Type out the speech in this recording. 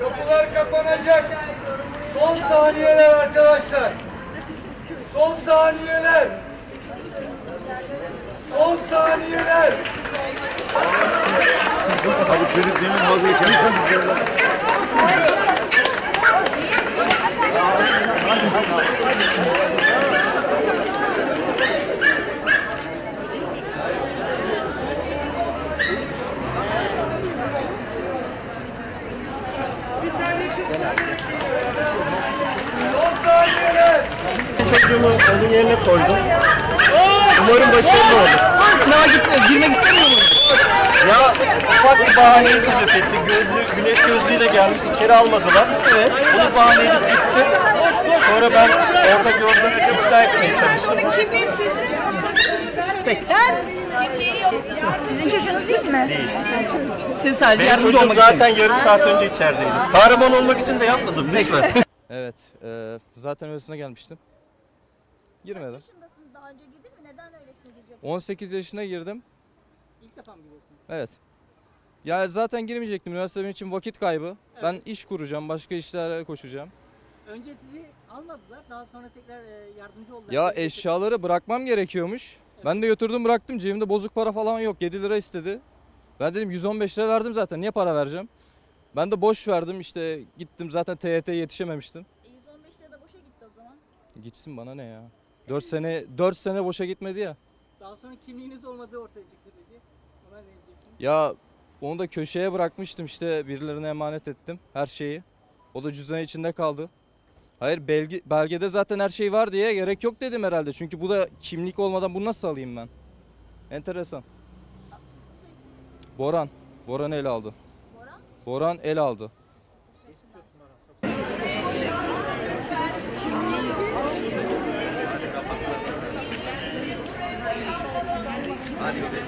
Kapılar kapanacak. Son saniyeler arkadaşlar. Son saniyeler. Son saniyeler. Abi çocuk demin vazgeçemez. Çocuğumu onun yerine koydum. Umarım başarılı olur. Sınava girmek istemiyor muydun? Ya ufak bir bahaneyi sebep etti. Güneş gözlüğüyle gelmiş, içeri almadılar. Evet. Bunu bahane edip gitti. Sonra ben orada gördüm, ikna etmeye çalıştım. Sizin çocuğunuz değil mi? Değil. Siz sadece benim çocuğum zaten yarım saat önce içerideydi. Kahraman olmak için de yapmadım lütfen. Evet, zaten öylesine gelmiştim. Girmedim. Kaç yaşındasın? Daha önce girdin mi? Neden öylesine girecektin? 18 yaşına girdim. İlk defa mı giriyorsun? Evet. Ya zaten girmeyecektim. Üniversite benim için vakit kaybı. Evet. Ben iş kuracağım, başka işlere koşacağım. Önce sizi almadılar, daha sonra tekrar yardımcı oldular. Ya eşyaları bırakmam gerekiyormuş. Evet. Ben de götürdüm bıraktım. Cebimde bozuk para falan yok. 7 lira istedi. Ben dedim 115 lira verdim zaten. Niye para vereceğim? Ben de boş verdim işte gittim. Zaten TYT'ye yetişememiştim. 115 lira da boşa gitti o zaman. Gitsin bana ne ya. 4 sene boşa gitmedi ya. Daha sonra kimliğiniz olmadığı ortaya çıktı dedi. Ona ne diyeceksin? Ya onu da köşeye bırakmıştım işte birilerine emanet ettim her şeyi. O da cüzdanı içinde kaldı. Hayır belgede zaten her şey var diye gerek yok dedim herhalde. Çünkü bu da kimlik olmadan bunu nasıl alayım ben? Enteresan. Boran. Boran el aldı. Boran? Boran el aldı. Hadi gidelim.